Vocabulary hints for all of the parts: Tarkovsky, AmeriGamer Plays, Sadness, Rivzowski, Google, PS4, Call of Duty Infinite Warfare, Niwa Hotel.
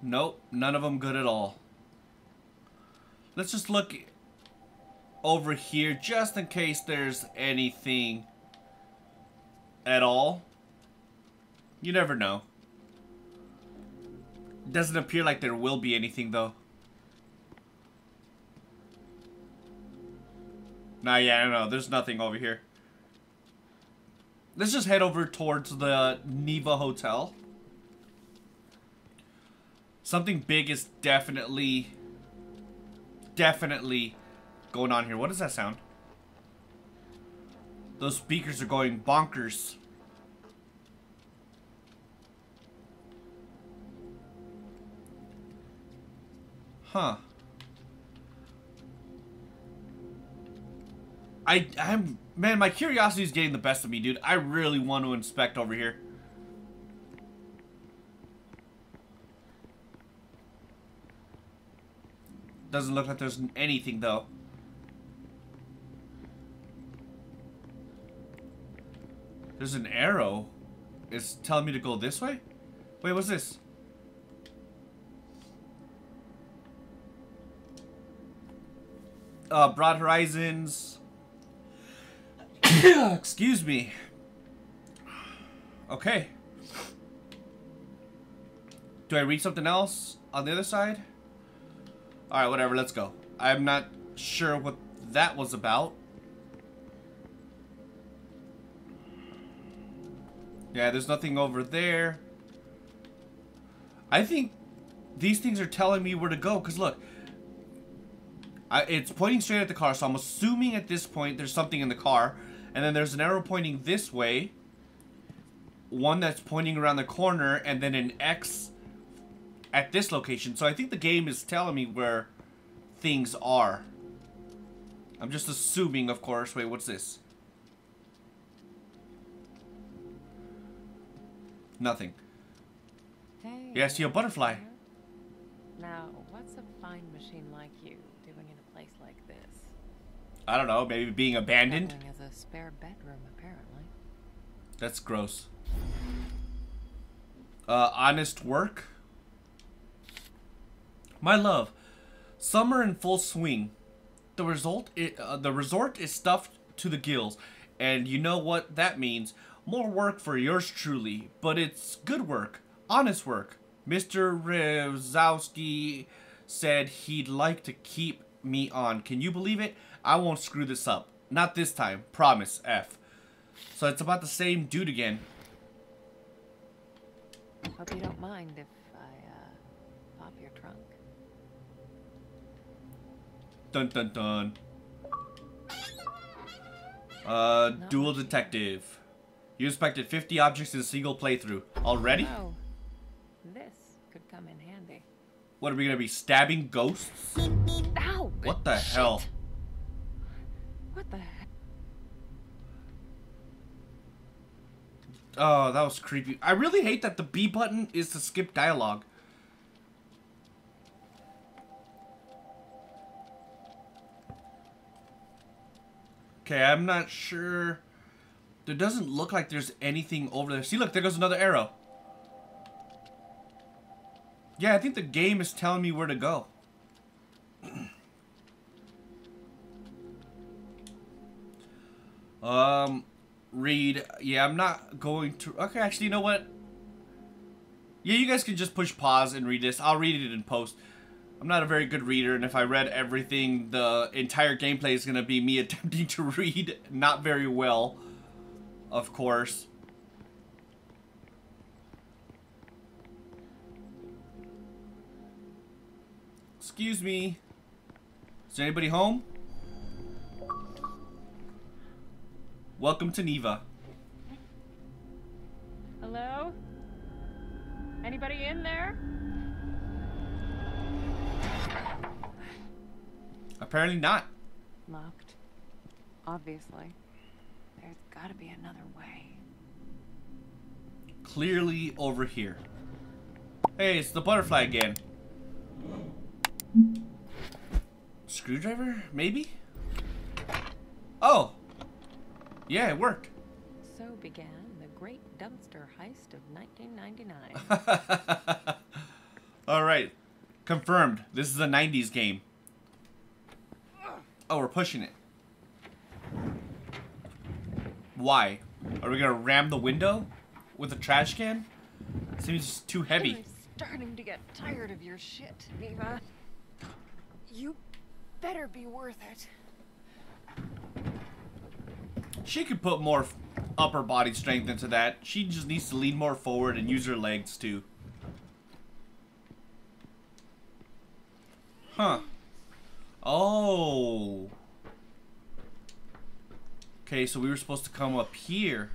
Nope, none of them good at all. Let's just look over here just in case there's anything at all. You never know. Doesn't appear like there will be anything though. Nah, yeah, no, there's nothing over here. Let's just head over towards the Niwa Hotel. Something big is definitely going on here. What does that sound? Those speakers are going bonkers. Huh. I'm... Man, my curiosity is getting the best of me, dude. I really want to inspect over here. Doesn't look like there's anything, though. There's an arrow. It's telling me to go this way? Wait, what's this? Broad horizons. Excuse me. Okay. Do I read something else on the other side? Alright, whatever, let's go. I'm not sure what that was about. Yeah, there's nothing over there. I think these things are telling me where to go, because look. It's pointing straight at the car, so I'm assuming at this point there's something in the car. And then there's an arrow pointing this way. One that's pointing around the corner, and then an X at this location. So I think the game is telling me where things are. I'm just assuming, of course. Wait, what's this? Nothing. Hey, yeah, I see a butterfly. Now, what's a fine machine like you doing in a place like this? I don't know, maybe being abandoned? As a spare bedroom, apparently. That's gross. Honest work? My love, summer in full swing. The resort is stuffed to the gills, and you know what that means. More work for yours truly, but it's good work, honest work. Mr. Rivzowski said he'd like to keep me on. Can you believe it? I won't screw this up. Not this time. Promise, F. So it's about the same dude again. Hope you don't mind if I pop your trunk. Dun dun dun. Dual detective. You inspected 50 objects in a single playthrough. Already? Oh, this could come in handy. What, are we gonna be stabbing ghosts? Ow, what the shit. Hell? What the heck? Oh, that was creepy. I really hate that the B button is to skip dialogue. Okay, I'm not sure. There doesn't look like there's anything over there. See, look, there goes another arrow. Yeah, I think the game is telling me where to go. Read. Yeah, I'm not going to... Okay, actually, you know what? Yeah, you guys can just push pause and read this. I'll read it in post. I'm not a very good reader, and if I read everything, the entire gameplay is going to be me attempting to read not very well, of course. Excuse me. Is anybody home? Welcome to Niwa. Hello? Anybody in there? Apparently not. Locked. Obviously. There's gotta be another way. Clearly over here. Hey, it's the butterfly again. Screwdriver? Maybe? Oh! Yeah, it worked. So began the great dumpster heist of 1999. Alright. Confirmed. This is a 90s game. Oh, we're pushing it. Why? Are we gonna ram the window with a trash can? Seems too heavy. I'm starting to get tired of your shit, Niwa. You better be worth it. She could put more upper body strength into that. She just needs to lean more forward and use her legs too. Huh. Oh. Okay, so we were supposed to come up here.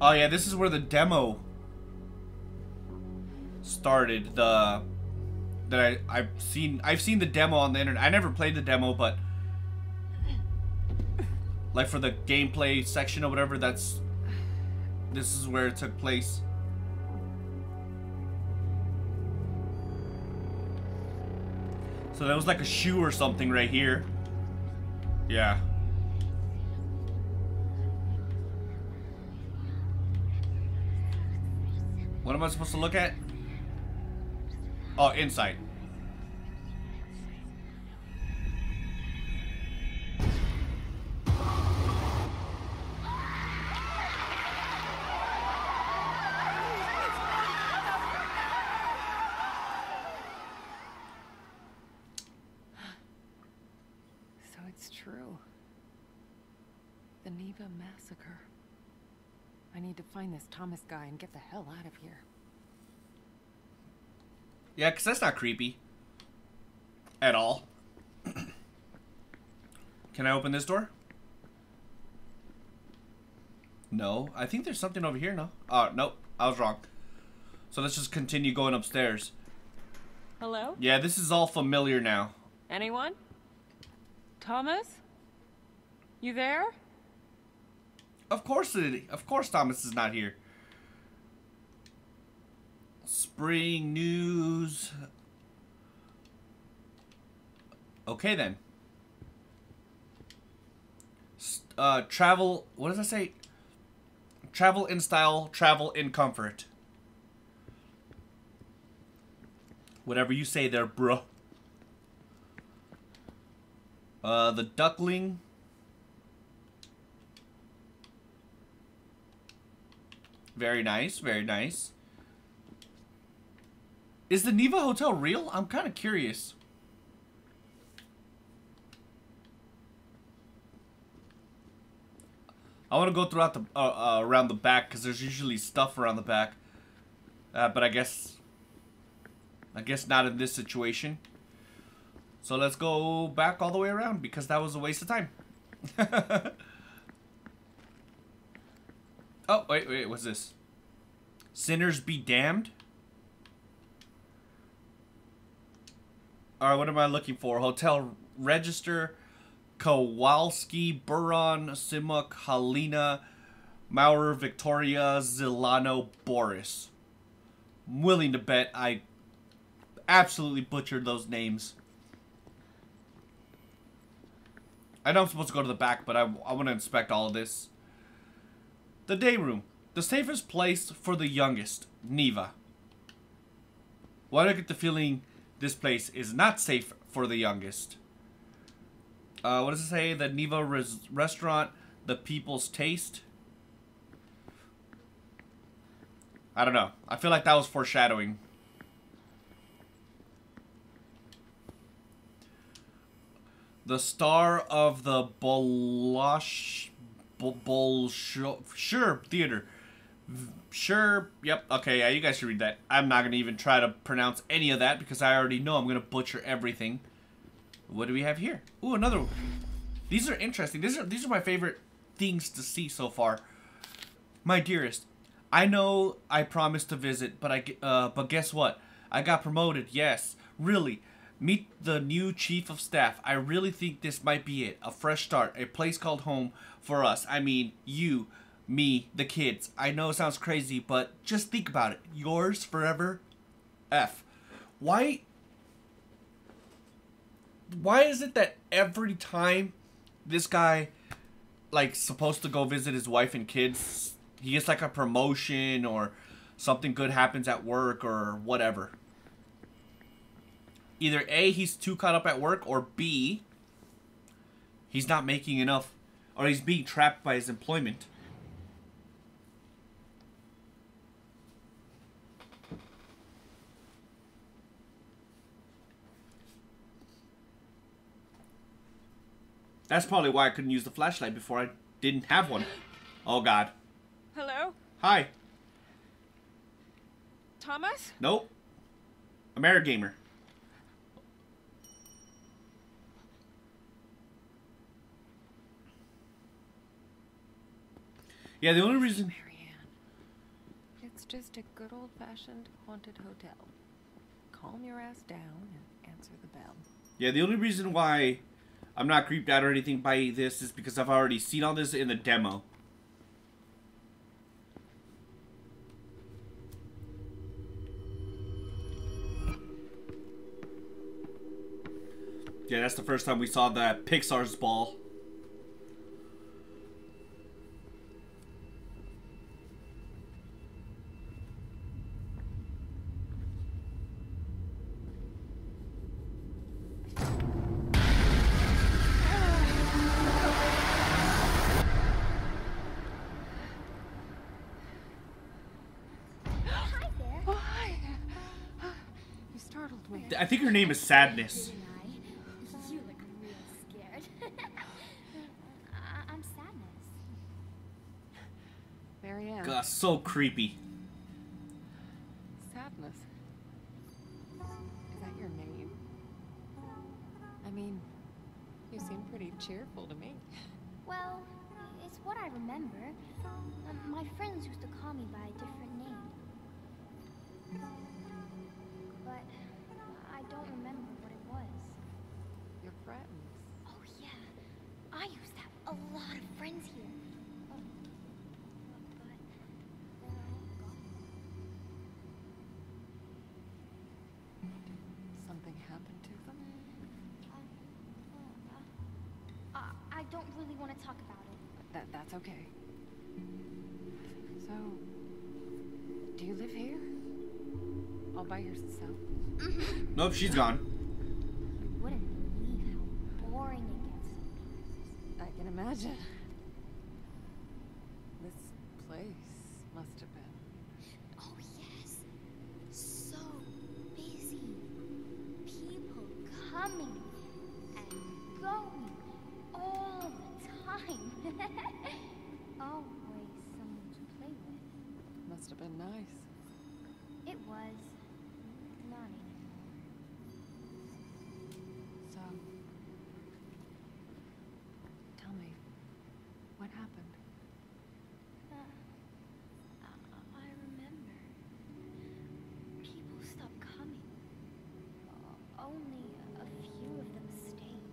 Oh yeah, this is where the demo started. I've seen the demo on the internet. I never played the demo, but like for the gameplay section or whatever, this is where it took place. So that was like a shoe or something right here. Yeah. What am I supposed to look at? Oh, insight. So it's true. The Niwa massacre. I need to find this Thomas guy and get the hell out of here. Yeah, because that's not creepy. At all. Can I open this door? No. I think there's something over here now. Nope. I was wrong. So let's just continue going upstairs. Hello? Yeah, this is all familiar now. Anyone? Thomas? You there? Of course Thomas is not here. Spring news. Okay then. Travel, what does it say? Travel in style, travel in comfort. Whatever you say there, bro. The duckling. Very nice, very nice. Is the Niwa Hotel real? I'm kind of curious. I want to go throughout the around the back because there's usually stuff around the back. But I guess not in this situation. So let's go back all the way around because that was a waste of time. Oh, wait, what's this? Sinners be damned? Alright, what am I looking for? Hotel register, Kowalski, Buron, Simuk, Halina, Maurer, Victoria, Zilano, Boris. I'm willing to bet I absolutely butchered those names. I know I'm supposed to go to the back, but I want to inspect all of this. The day room, the safest place for the youngest, Niwa. Why do I get the feeling this place is not safe for the youngest? What does it say? The Niwa restaurant, the people's taste. I don't know. I feel like that was foreshadowing. The star of the Bolosh. Sure, theater. Sure, yep, okay, yeah, you guys should read that. I'm not going to even try to pronounce any of that because I already know I'm going to butcher everything. What do we have here? Ooh, another one. These are interesting. These are my favorite things to see so far. My dearest, I know I promised to visit, but but guess what? I got promoted, yes, really. Meet the new chief of staff. I really think this might be it. A fresh start. A place called home for us. I mean, you, me, the kids. I know it sounds crazy, but just think about it. Yours forever, F. Why is it that every time this guy, like, supposed to go visit his wife and kids, he gets, like, a promotion or something good happens at work or whatever? Either A, he's too caught up at work, or B, he's not making enough, or he's being trapped by his employment. That's probably why I couldn't use the flashlight before. I didn't have one. Oh, God. Hello? Hi. Thomas? Nope. AmeriGamer. Yeah, the only reason... Marianne, it's just a good old-fashioned haunted hotel. Calm your ass down and answer the bell. Yeah, the only reason why... I'm not creeped out or anything by this is because I've already seen all this in the demo. Yeah, that's the first time we saw that Pixar's ball. I think her name is Sadness. You look really scared. I'm Sadness. Marianne. God, so creepy. Sadness. Is that your name? I mean, you seem pretty cheerful to me. Well, it's what I remember. My friends used to call me by a different name. But... I don't remember what it was. Your friends? Oh, yeah. I used to have a lot of friends here. Oh. But then I got... Did something happen to them? I don't really want to talk about it. That's okay. So, do you live here? All by yourself? Nope, she's gone. You wouldn't believe how boring it gets. I can imagine. This place must have been. Oh yes, so busy. People coming and going all the time. Always someone to play with. Must have been nice. It was. Not anymore. So, tell me, what happened? I remember. People stopped coming. Only a few of them stayed.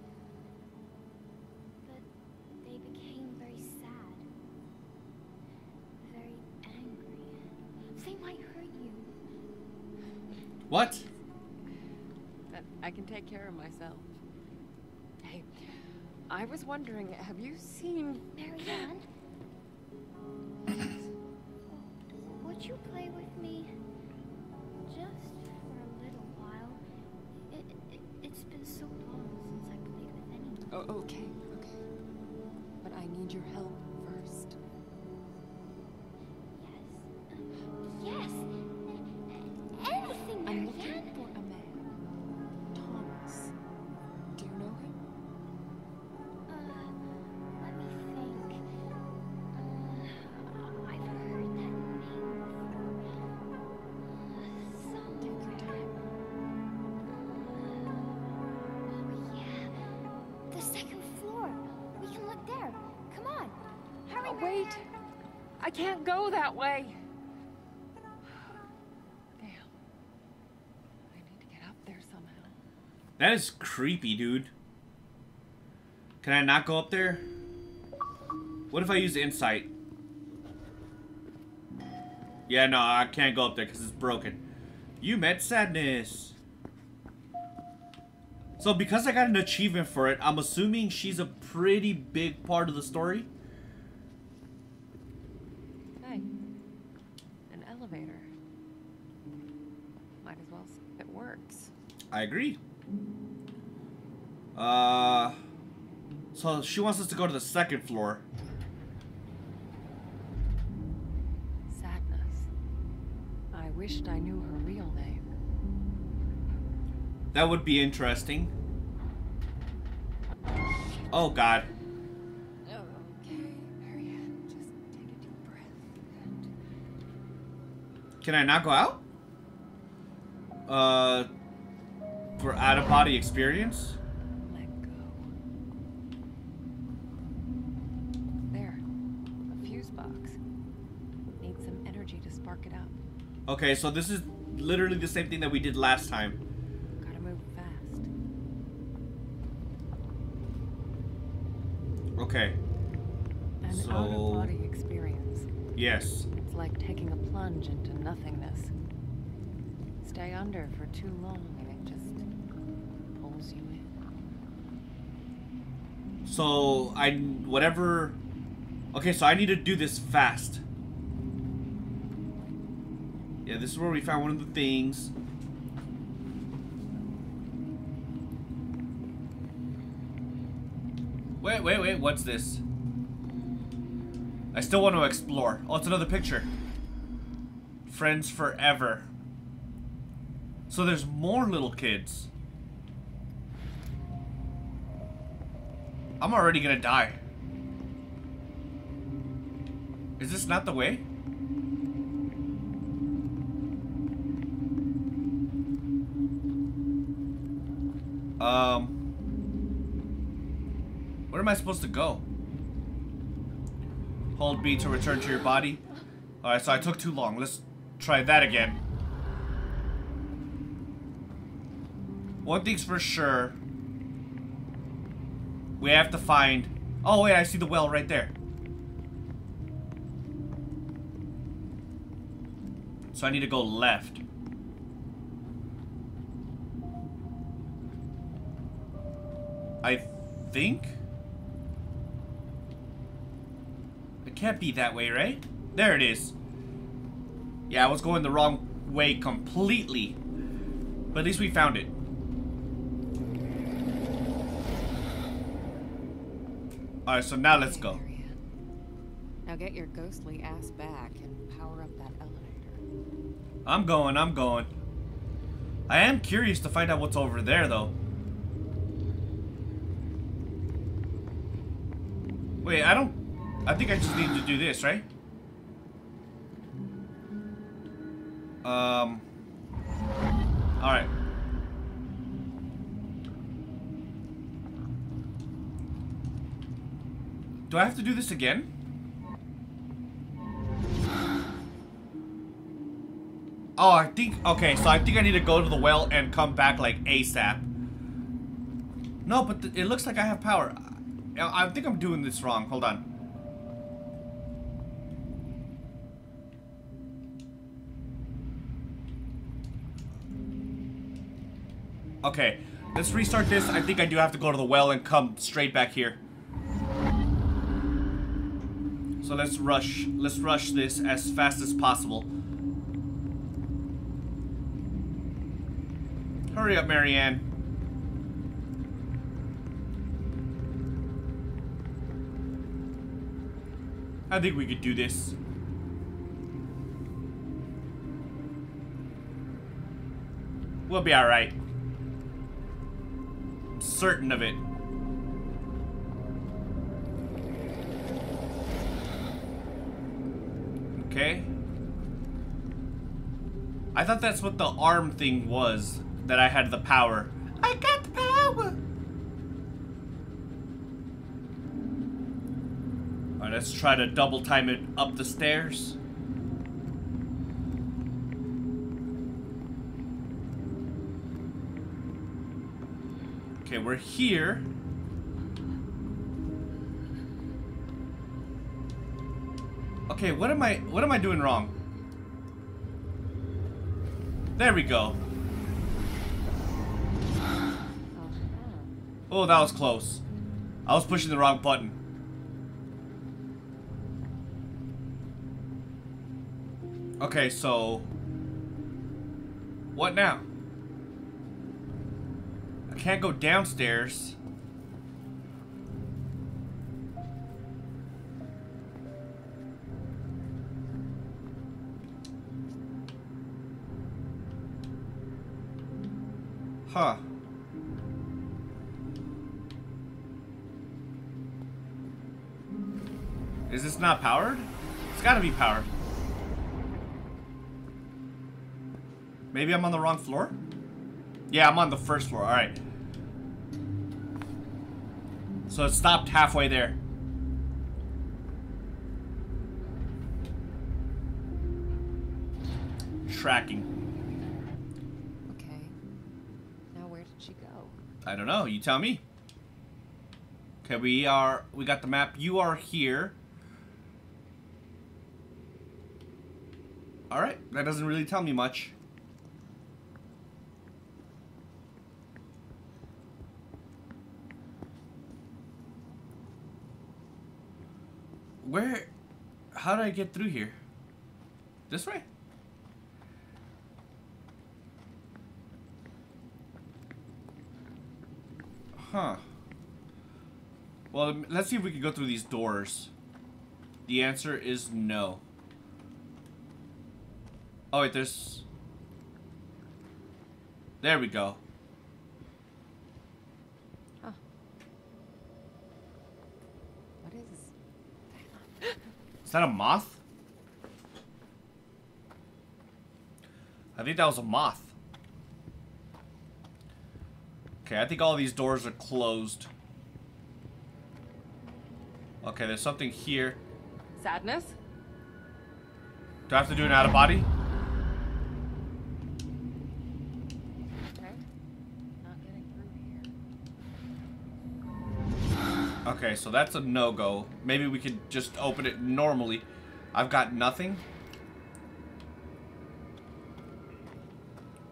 But they became very sad. Very angry. They might hurt you. What? I can take care of myself. Hey, I was wondering, have you seen... Marianne? Would you play with me? Just for a little while. It's been so long since I played with anyone. Oh, okay, okay. But I need your help first. Wait, I can't go that way. Damn, I need to get up there somehow. That is creepy, dude. Can I not go up there? What if I use insight? Yeah, no, I can't go up there because it's broken. You met Sadness. So because I got an achievement for it, I'm assuming she's a pretty big part of the story. Hey, an elevator. Might as well see if it works. I agree. So she wants us to go to the second floor. I wished I knew her real name. That would be interesting. Oh God. Okay, hurry up. Just take a deep breath. And... Can I not go out? For out-of-body experience? Let go. There. A fuse box. Need some energy to spark it up. Okay, so this is literally the same thing that we did last time. Gotta move fast. Okay. An out-of-body experience. Yes. It's like taking a plunge into nothingness. Stay under for too long and it just pulls you in. So Okay, so I need to do this fast. Yeah, this is where we found one of the things. Wait, wait, wait, what's this? I still want to explore. Oh, it's another picture. Friends forever. So there's more little kids. I'm already gonna die. Is this not the way? Where am I supposed to go? Hold B to return to your body. Alright, so I took too long. Let's try that again. One thing's for sure. We have to find... Oh, wait, I see the well right there. So I need to go left. I think? It can't be that way, right? There it is. Yeah, I was going the wrong way completely. But at least we found it. Alright, so now let's go. Now get your ghostly ass back and power up that elevator. I'm going, I'm going. I am curious to find out what's over there, though. Wait, I think I just need to do this, right? Alright. Do I have to do this again? Oh, okay, so I think I need to go to the well and come back, like, ASAP. No, but it looks like I have power. I think I'm doing this wrong. Hold on. Okay. Let's restart this. I think I do have to go to the well and come straight back here. So let's rush. Let's rush this as fast as possible. Hurry up, Marianne. I think we could do this. We'll be alright. I'm certain of it. Okay. I thought that's what the arm thing was, that I had the power. I got the power! Let's try to double time it up the stairs. Okay, we're here. Okay, what am I doing wrong? There we go. Oh, that was close. I was pushing the wrong button. Okay, so... what now? I can't go downstairs. Huh. Is this not powered? It's gotta be powered. Maybe I'm on the wrong floor? Yeah, I'm on the first floor. Alright. So it stopped halfway there. Tracking. I don't know. You tell me. Okay, we got the map. You are here. All right. That doesn't really tell me much. Where? How do I get through here? This way? Huh. Well, let's see if we can go through these doors. The answer is no. Oh, wait, there's... there we go. Huh. What is... is that a moth? I think that was a moth. Okay, I think all these doors are closed. Okay, there's something here. Sadness? Do I have to do an out of body? Okay. Not getting through here. Okay, so that's a no-go. Maybe we could just open it normally. I've got nothing.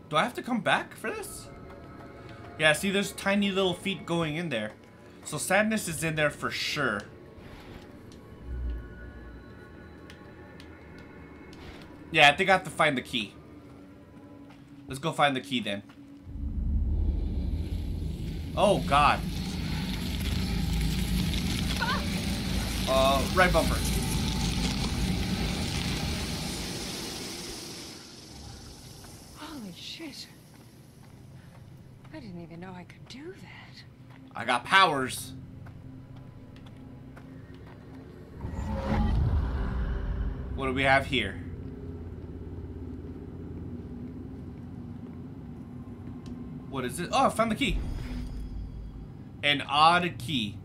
Do I have to come back for this? Yeah, see, there's tiny little feet going in there. So sadness is in there for sure. Yeah, I think I have to find the key. Let's go find the key then. Oh, God. Right bumper. Holy shit. I didn't even know I could do that. I got powers. What do we have here? What is it? Oh, I found the key. An odd key.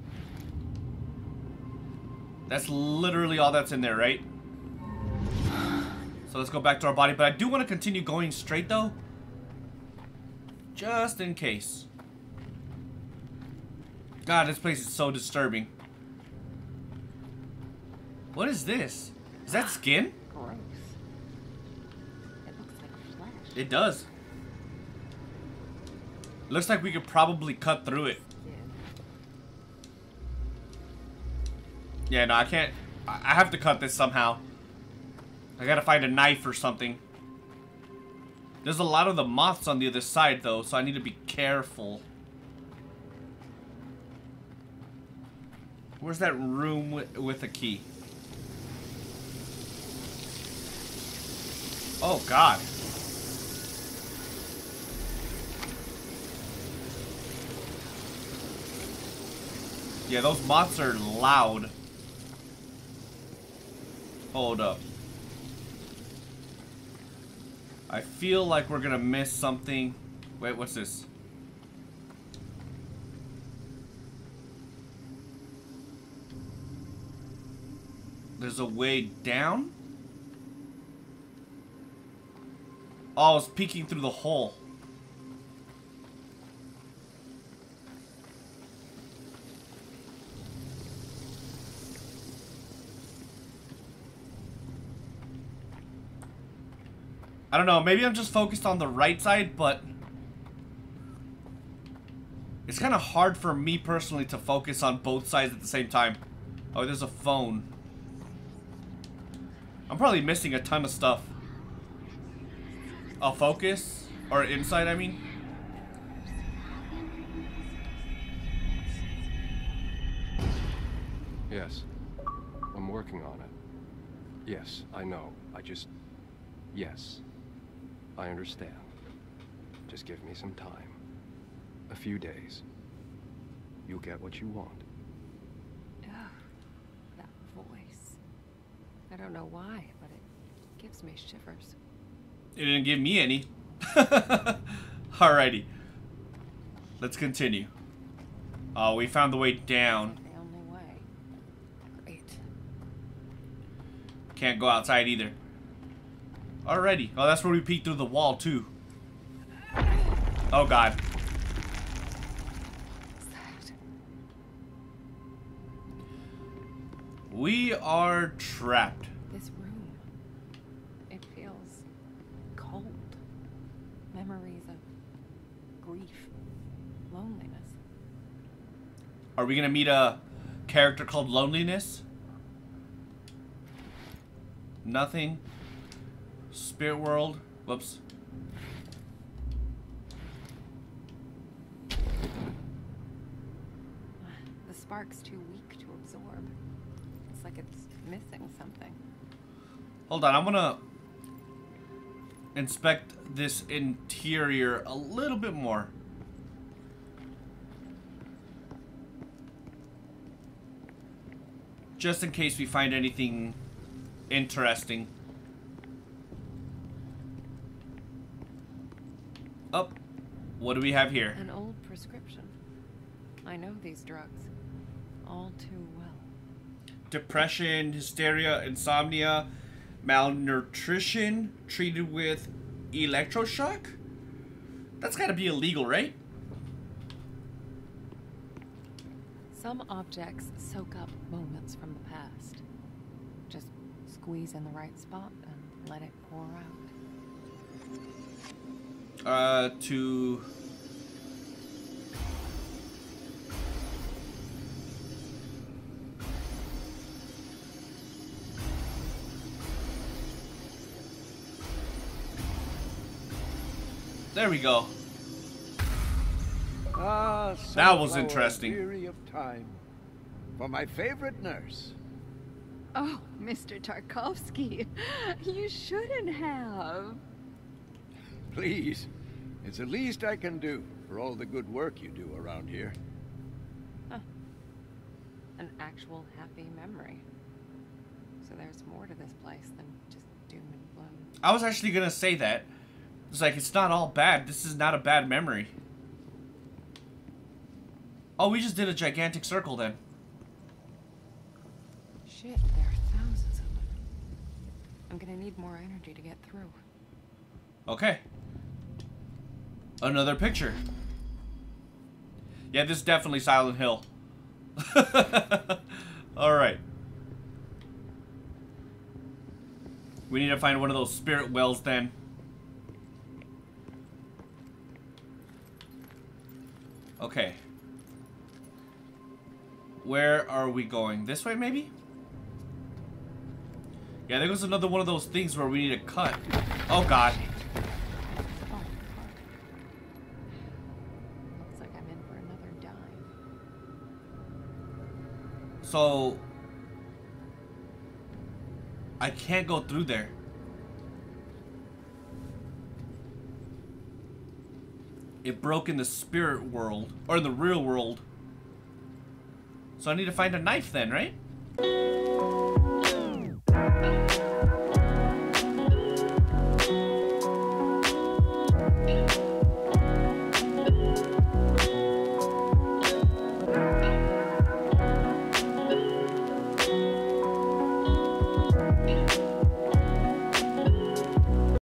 That's literally all that's in there, right? So let's go back to our body. But I do want to continue going straight, though. Just in case. God, this place is so disturbing. What is this? Is that skin? Gross. It looks like flesh. It does. Looks like we could probably cut through it. Yeah, no, I can't. I have to cut this somehow. I gotta find a knife or something. There's a lot of the moths on the other side, though, so I need to be careful. Where's that room with a key? Oh, God. Yeah, those moths are loud. Hold up. I feel like we're gonna miss something. Wait, what's this? There's a way down? Oh, it's peeking through the hole. I don't know, maybe I'm just focused on the right side, but it's kind of hard for me personally to focus on both sides at the same time. Oh, there's a phone. I'm probably missing a ton of stuff. A focus, or insight, I mean. Yes, I'm working on it. Yes, I know. I just... Yes, I understand. Just give me some time. A few days. You'll get what you want. Ugh, that voice. I don't know why, but it gives me shivers. It didn't give me any. Alrighty. Let's continue. Oh, we found the way down. The only way. Great. Can't go outside either. Alrighty. Oh, that's where we peeked through the wall, too. Oh, God. We are trapped. This room. It feels cold. Memories of grief. Loneliness. Are we going to meet a character called Loneliness? Nothing. Spirit world. Whoops. The spark's too weak to absorb. It's like it's missing something. Hold on, I'm gonna inspect this interior a little bit more. Just in case we find anything interesting. Up. What do we have here? An old prescription. I know these drugs all too well. Depression, hysteria, insomnia, malnutrition treated with electroshock? That's gotta be illegal, right? Some objects soak up moments from the past. Just squeeze in the right spot and let it pour out. To there we go. Ah, that was interesting. Theory of time for my favorite nurse. Oh, Mr. Tarkovsky, you shouldn't have. Please. It's the least I can do for all the good work you do around here. Huh. An actual happy memory. So there's more to this place than just doom and gloom. I was actually gonna say that. It's like, it's not all bad. This is not a bad memory. Oh, we just did a gigantic circle then. Shit, there are thousands of them. I'm gonna need more energy to get through. Okay. Another picture. Yeah, this is definitely Silent Hill. Alright. We need to find one of those spirit wells then. Okay. Where are we going? This way maybe? Yeah, there goes another one of those things where we need to cut. Oh God. Looks like I'm in for another dive. So I can't go through there. It broke in the spirit world, or in the real world. So I need to find a knife then, right?